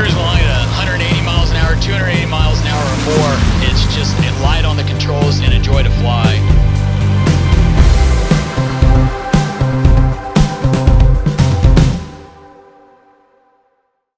cruising along at 180 miles an hour, 280 miles an hour or more. It's just, it lied on the control.